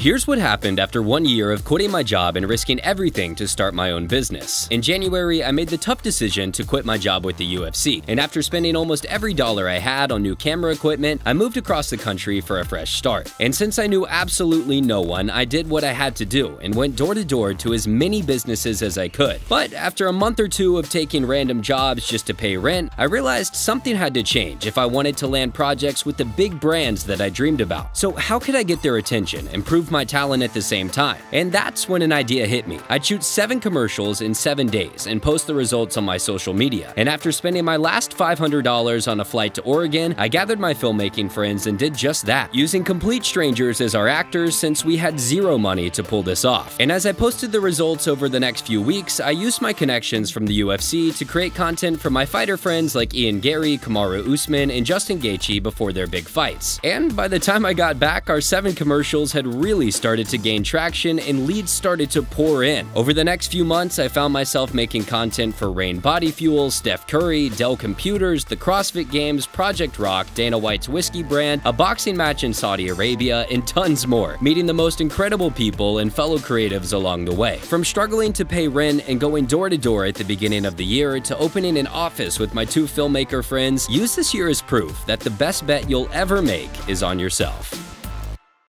Here's what happened after 1 year of quitting my job and risking everything to start my own business. In January, I made the tough decision to quit my job with the UFC, and after spending almost every dollar I had on new camera equipment, I moved across the country for a fresh start. And since I knew absolutely no one, I did what I had to do and went door to door to as many businesses as I could. But after a month or two of taking random jobs just to pay rent, I realized something had to change if I wanted to land projects with the big brands that I dreamed about. So how could I get their attention and prove my talent at the same time? And that's when an idea hit me. I'd shoot 7 commercials in 7 days and post the results on my social media. And after spending my last $500 on a flight to Oregon, I gathered my filmmaking friends and did just that, using complete strangers as our actors since we had zero money to pull this off. And as I posted the results over the next few weeks, I used my connections from the UFC to create content for my fighter friends like Ian Gary, Kamaru Usman, and Justin Gaethje before their big fights. And by the time I got back, our 7 commercials had really started to gain traction and leads started to pour in. Over the next few months, I found myself making content for Rain Body Fuel, Steph Curry, Dell Computers, the CrossFit Games, Project Rock, Dana White's Whiskey Brand, a boxing match in Saudi Arabia, and tons more, meeting the most incredible people and fellow creatives along the way. From struggling to pay rent and going door to door at the beginning of the year to opening an office with my 2 filmmaker friends, use this year as proof that the best bet you'll ever make is on yourself.